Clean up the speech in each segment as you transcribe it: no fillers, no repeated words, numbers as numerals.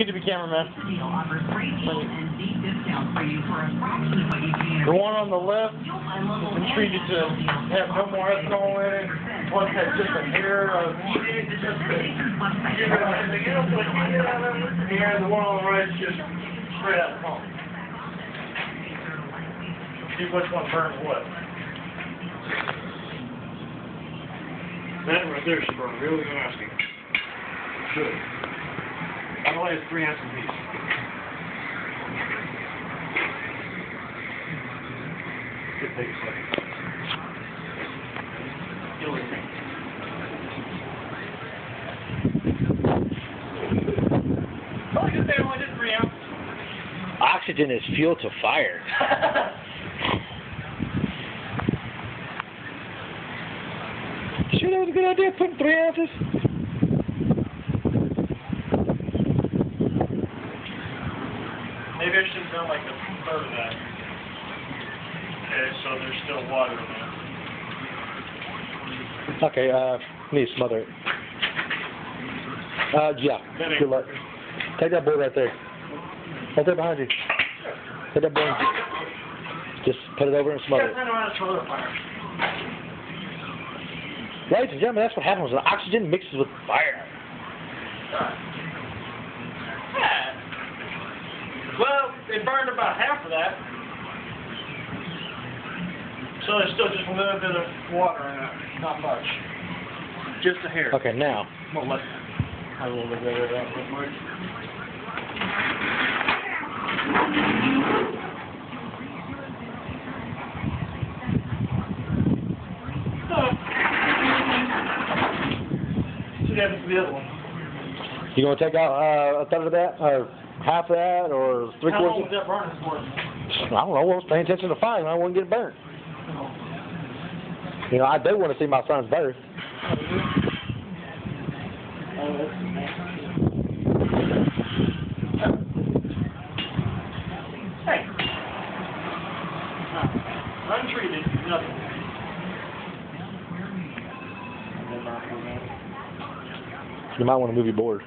Good to be cameraman. The one on the left is entreated to have no more ethanol in it. Plus, that's just an error of. The one on the right is just straight out of the pump. See which one burns what. That right there should burn really nasty. Should. I only have 3 ounces of these. Could take a second. Oh, you say I only did 3 ounces. Oxygen is fuel to fire. Sure, that was a good idea, putting 3 ounces. Maybe I should have done like a third of that. Okay, so there's still water in there. Okay, need to smother it. Yeah. Good luck. Take that board right there. Right there behind you. Take that board. Just put it over and smother it. Ladies and gentlemen, that's what happens when oxygen mixes with fire. Well, it burned about half of that. So there's still just a little bit of water in it. Not much. Just a hair. Okay, now. Well, let's have a little bit of that real quick. See what happens to the other one. You going to take out a third of that? Or half that, or 3/4? How long was that burning for? I don't know. I was paying attention to fire, and I wouldn't get burnt. You know, I do want to see my son's birth. Hey, untreated, nothing. You might want to move your board.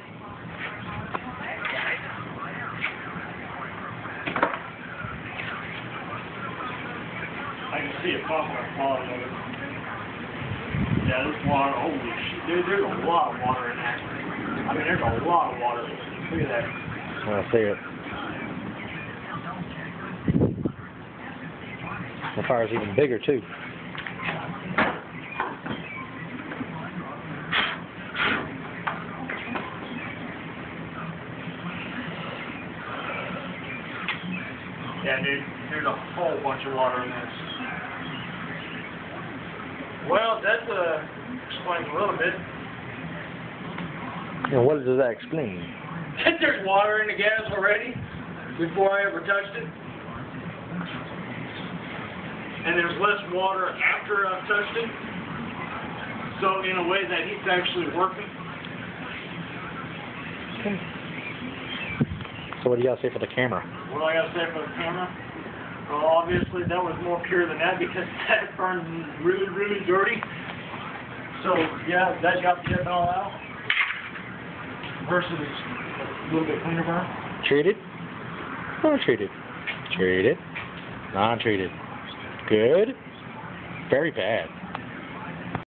See a pop of water. Yeah, there's water. Holy shit. There's a lot of water in that. I mean, there's a lot of water. Look at that. I see it. The fire's even bigger, too. Yeah, dude. There's a whole bunch of water in this. Well, that explains a little bit. And what does that explain? There's water in the gas already, before I ever touched it. And there's less water after I've touched it. So in a way that heat's actually working. Okay. So what do you got to say for the camera? What do I got to say for the camera? Well, obviously that was more pure than that because that burned really, really dirty. So, yeah, that got the ethanol out. Versus a little bit cleaner burn. Treated? Non-treated. Treated. Non-treated. Good. Very bad.